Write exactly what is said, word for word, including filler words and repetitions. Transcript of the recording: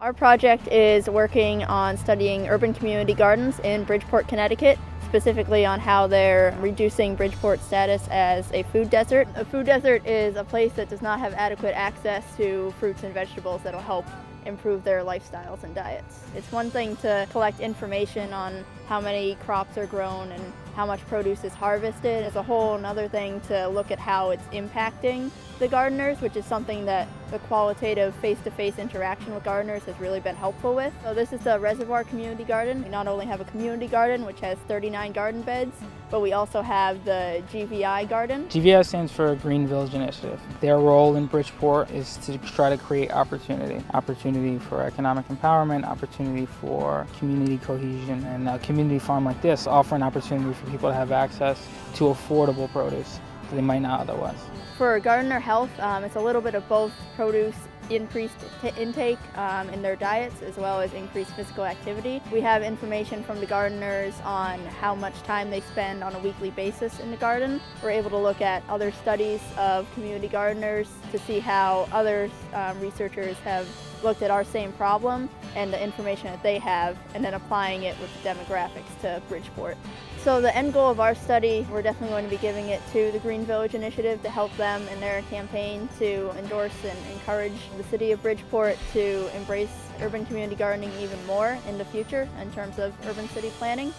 Our project is working on studying urban community gardens in Bridgeport, Connecticut, specifically on how they're reducing Bridgeport's status as a food desert. A food desert is a place that does not have adequate access to fruits and vegetables that'll help improve their lifestyles and diets. It's one thing to collect information on how many crops are grown and how much produce is harvested. It's a whole another thing to look at how it's impacting the gardeners, which is something that the qualitative face-to-face interaction with gardeners has really been helpful with. So this is the Reservoir Community Garden. We not only have a community garden, which has thirty-nine garden beds, but we also have the G V I garden. G V I stands for Green Village Initiative. Their role in Bridgeport is to try to create opportunity. Opportunity for economic empowerment, opportunity for community cohesion, and a community farm like this offer an opportunity for people to have access to affordable produce that they might not otherwise. For gardener health, um, it's a little bit of both produce increased t intake um, in their diets as well as increased physical activity. We have information from the gardeners on how much time they spend on a weekly basis in the garden. We're able to look at other studies of community gardeners to see how other um, researchers have looked at our same problem and the information that they have, and then applying it with the demographics to Bridgeport. So the end goal of our study, we're definitely going to be giving it to the Green Village Initiative to help them in their campaign to endorse and encourage the city of Bridgeport to embrace urban community gardening even more in the future in terms of urban city planning.